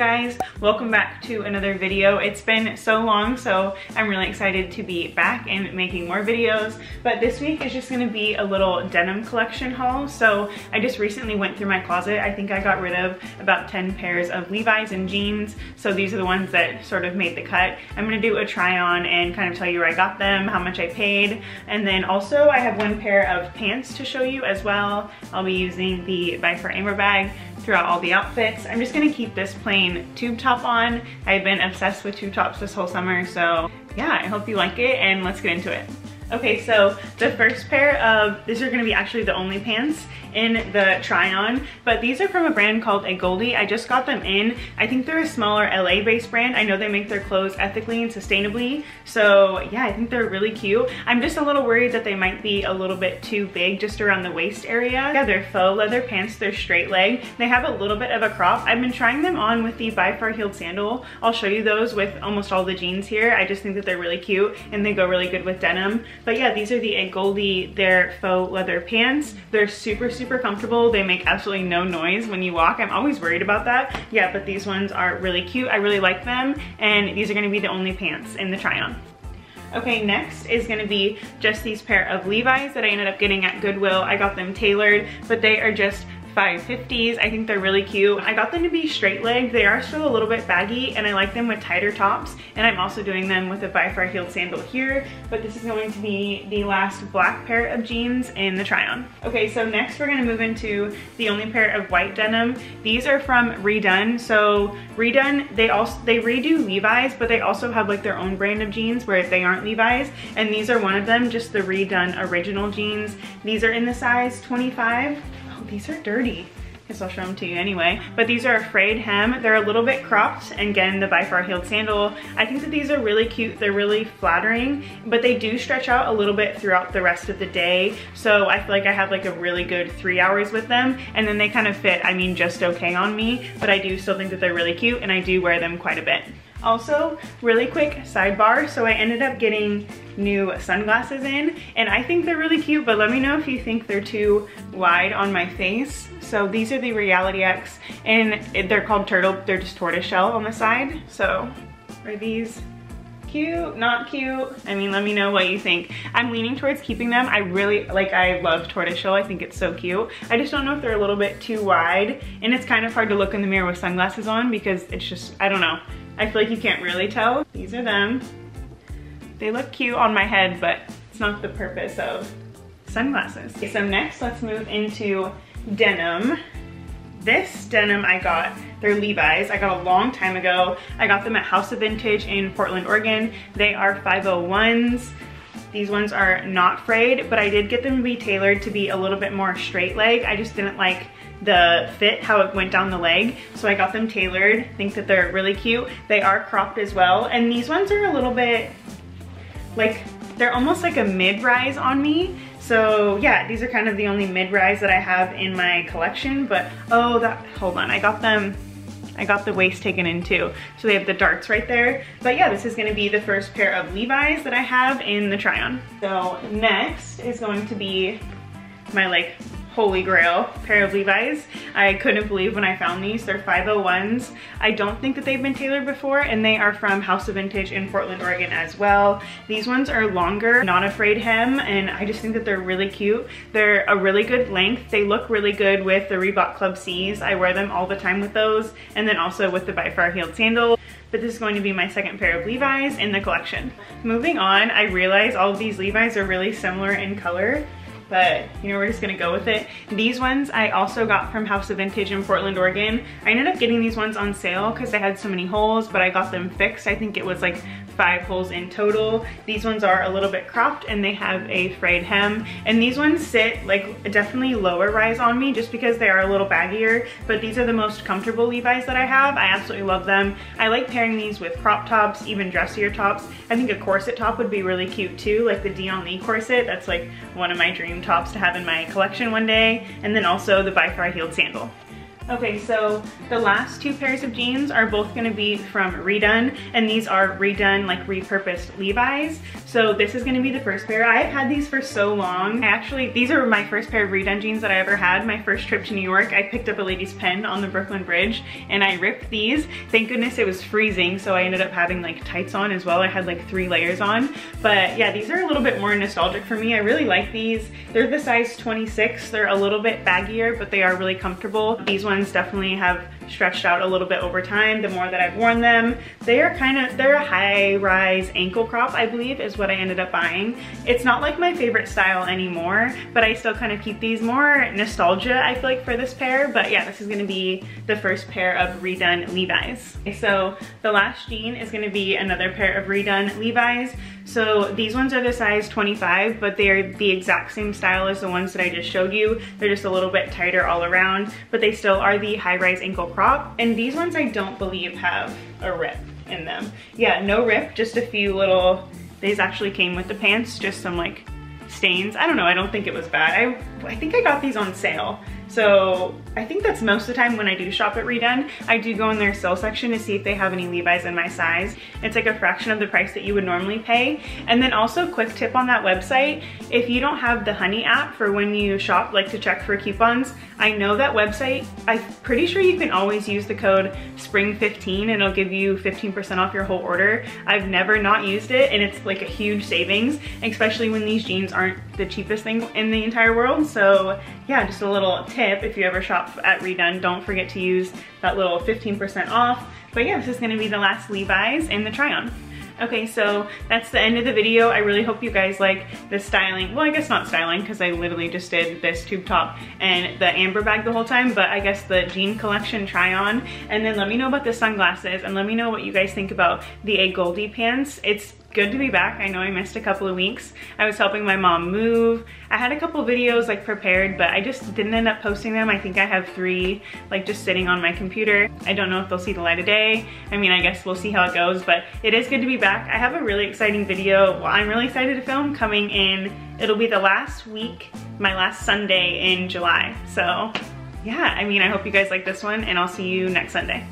guys, welcome back to another video. It's been so long, so I'm really excited to be back and making more videos, but this week is just going to be a little denim collection haul. So I just recently went through my closet. I think I got rid of about 10 pairs of Levi's and jeans, so these are the ones that sort of made the cut. I'm going to do a try on and kind of tell you where I got them, how much I paid, and then also I have one pair of pants to show you as well. I'll be using the By Far bag throughout all the outfits. I'm just gonna keep this plain tube top on. I've been obsessed with tube tops this whole summer, so yeah, I hope you like it and let's get into it. Okay, so the first pair of, these are gonna be actually the only pants in the try on, but these are from a brand called Agolde. I just got them in. I think they're a smaller LA based brand. I know they make their clothes ethically and sustainably. So yeah, I think they're really cute. I'm just a little worried that they might be a little bit too big just around the waist area. Yeah, they're faux leather pants, they're straight leg. They have a little bit of a crop. I've been trying them on with the By Far heeled sandal. I'll show you those with almost all the jeans here. I just think that they're really cute and they go really good with denim. But yeah, these are the Agolde, they're faux leather pants. They're super comfortable. They make absolutely no noise when you walk. I'm always worried about that. Yeah, but these ones are really cute. I really like them. And these are gonna be the only pants in the try on. Okay, next is gonna be just these pair of Levi's that I ended up getting at Goodwill. I got them tailored, but they are just $5.50s. I think they're really cute. I got them to be straight leg. They are still a little bit baggy and I like them with tighter tops, and I'm also doing them with a By Far heeled sandal here, but this is going to be the last black pair of jeans in the try on. Okay, so next we're gonna move into the only pair of white denim. These are from RE/DONE. So RE/DONE, they redo Levi's, but they also have like their own brand of jeans where they aren't Levi's, and these are one of them, just the RE/DONE original jeans. These are in the size 25. These are dirty. I guess I'll show them to you anyway. But these are a frayed hem. They're a little bit cropped. And again, the By Far heeled sandal. I think that these are really cute. They're really flattering, but they do stretch out a little bit throughout the rest of the day. So I feel like I have like a really good 3 hours with them. And then they kind of fit, I mean, just okay on me, but I do still think that they're really cute and I do wear them quite a bit. Also, really quick sidebar. So I ended up getting new sunglasses in, and I think they're really cute, but let me know if you think they're too wide on my face. So these are the Reality X, and they're called turtle. They're just tortoiseshell on the side. So are these cute, not cute? I mean, let me know what you think. I'm leaning towards keeping them. I love tortoiseshell. I think it's so cute. I just don't know if they're a little bit too wide, and it's kind of hard to look in the mirror with sunglasses on because it's just, I don't know. I feel like you can't really tell. These are them. They look cute on my head, but it's not the purpose of sunglasses. Okay, so next, let's move into denim. This denim I got, they're Levi's. I got a long time ago. I got them at House of Vintage in Portland, Oregon. They are 501s. These ones are not frayed, but I did get them to be tailored to be a little bit more straight leg. I just didn't like the fit, how it went down the leg. So I got them tailored. I think that they're really cute. They are cropped as well. And these ones are a little bit, like, they're almost like a mid-rise on me. So yeah, these are kind of the only mid-rise that I have in my collection, but oh, that, hold on, I got the waist taken in too. So they have the darts right there. But yeah, this is gonna be the first pair of Levi's that I have in the try on. So next is going to be my like holy grail pair of Levi's. I couldn't believe when I found these. They're 501s. I don't think that they've been tailored before, and they are from House of Vintage in Portland, Oregon as well. These ones are longer, not a frayed hem, and I just think that they're really cute. They're a really good length. They look really good with the Reebok Club C's. I wear them all the time with those, and then also with the By Far heeled sandal. But this is going to be my second pair of Levi's in the collection. Moving on, I realize all of these Levi's are really similar in color, but you know, we're just gonna go with it. These ones I also got from House of Vintage in Portland, Oregon. I ended up getting these ones on sale because they had so many holes, but I got them fixed. I think it was like 5 holes in total. These ones are a little bit cropped and they have a frayed hem. And these ones sit like definitely lower rise on me just because they are a little baggier, but these are the most comfortable Levi's that I have. I absolutely love them. I like pairing these with crop tops, even dressier tops. I think a corset top would be really cute too, like the Dion Lee corset. That's like one of my dream tops to have in my collection one day. And then also the By Far heeled sandal. Okay, so the last two pairs of jeans are both gonna be from RE/DONE, and these are RE/DONE, like repurposed Levi's. So this is gonna be the first pair. I've had these for so long. Actually, these are my first pair of RE/DONE jeans that I ever had. My first trip to New York, I picked up a lady's pen on the Brooklyn Bridge and I ripped these. Thank goodness it was freezing, so I ended up having like tights on as well. I had like 3 layers on. But yeah, these are a little bit more nostalgic for me. I really like these. They're the size 26. They're a little bit baggier, but they are really comfortable. These ones definitely have stretched out a little bit over time, the more that I've worn them. They're a high-rise ankle crop, I believe, is what I ended up buying. It's not like my favorite style anymore, but I still kind of keep these more nostalgia, I feel like, for this pair. But yeah, this is gonna be the first pair of RE/DONE Levi's. So the last jean is gonna be another pair of RE/DONE Levi's. So these ones are the size 25, but they are the exact same style as the ones that I just showed you. They're just a little bit tighter all around, but they still are the high-rise ankle crop. And these ones I don't believe have a rip in them. Yeah, no rip, just a few little, these actually came with the pants, just some like stains. I don't know, I don't think it was bad. I think I got these on sale. So I think that's most of the time when I do shop at RE/DONE, I do go in their sale section to see if they have any Levi's in my size. It's like a fraction of the price that you would normally pay. And then also, quick tip on that website, if you don't have the Honey app for when you shop, like to check for coupons, I know that website, I'm pretty sure you can always use the code SPRING15 and it'll give you 15% off your whole order. I've never not used it, and it's like a huge savings, especially when these jeans aren't the cheapest thing in the entire world. So yeah, just a little tip, if you ever shop at RE/DONE, don't forget to use that little 15% off. But yeah, this is gonna be the last Levi's in the try on. Okay, so that's the end of the video. I really hope you guys like the styling. Well, I guess not styling, because I literally just did this tube top and the amber bag the whole time, but I guess the jean collection try on. And then let me know about the sunglasses, and let me know what you guys think about the Agolde pants. It's good to be back. I know I missed a couple of weeks. I was helping my mom move. I had a couple videos like prepared, but I just didn't end up posting them. I think I have 3 like just sitting on my computer. I don't know if they'll see the light of day. I mean, I guess we'll see how it goes, but it is good to be back. I have a really exciting video. Well, I'm really excited to film coming in. It'll be the last week, my last Sunday in July. So yeah, I mean, I hope you guys like this one, and I'll see you next Sunday.